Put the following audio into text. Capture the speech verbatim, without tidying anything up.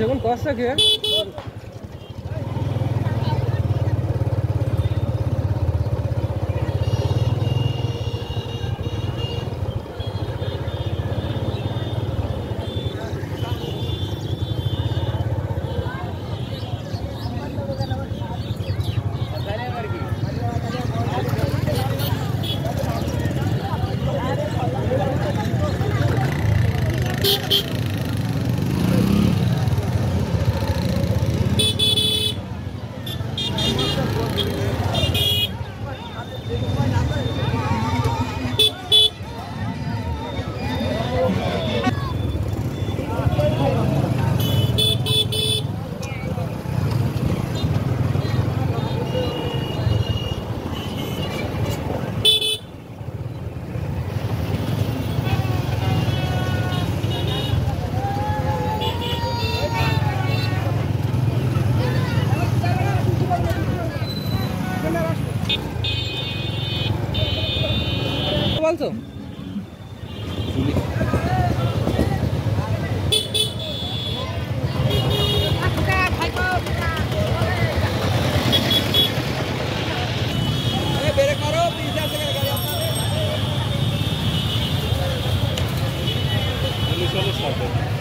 조금 껐어. Also